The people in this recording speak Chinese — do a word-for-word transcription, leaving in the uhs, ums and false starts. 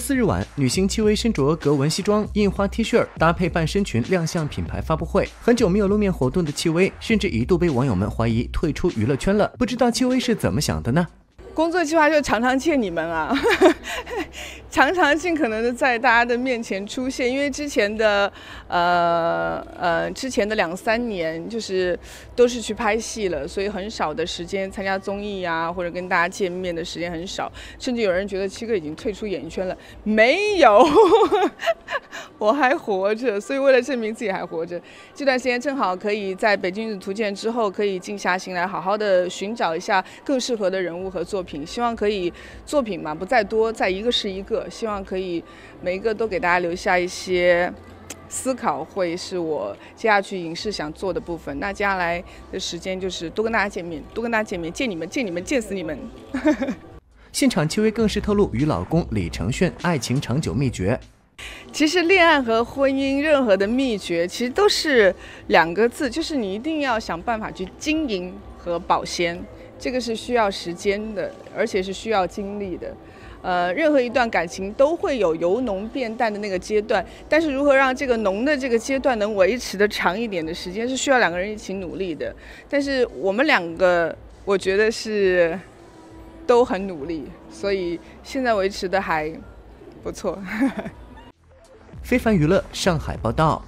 四日晚，女星戚薇身着格纹西装、印花 T 恤搭配半身裙亮相品牌发布会。很久没有露面活动的戚薇，甚至一度被网友们怀疑退出娱乐圈了。不知道戚薇是怎么想的呢？工作计划就常常见你们啊，呵呵常常尽可能的在大家的面前出现，因为之前的呃呃之前的两三年就是都是去拍戏了，所以很少的时间参加综艺啊，或者跟大家见面的时间很少，甚至有人觉得七哥已经退出演艺圈了，没有，呵呵我还活着，所以为了证明自己还活着，这段时间正好可以在北京女子图鉴之后，可以静下心来好好的寻找一下更适合的人物和作品，希望可以作品嘛不在多，在一个是一个。希望可以每一个都给大家留下一些思考，会是我接下去影视想做的部分。那接下来的时间就是多跟大家见面，多跟大家见面，见你们，见你们，见死你们。现场戚薇更是透露与老公李承铉爱情长久秘诀。其实恋爱和婚姻任何的秘诀，其实都是两个字，就是你一定要想办法去经营和保鲜，这个是需要时间的，而且是需要精力的。呃，任何一段感情都会有由浓变淡的那个阶段，但是如何让这个浓的这个阶段能维持的长一点的时间，是需要两个人一起努力的。但是我们两个，我觉得是都很努力，所以现在维持的还不错。非凡娱乐上海报道。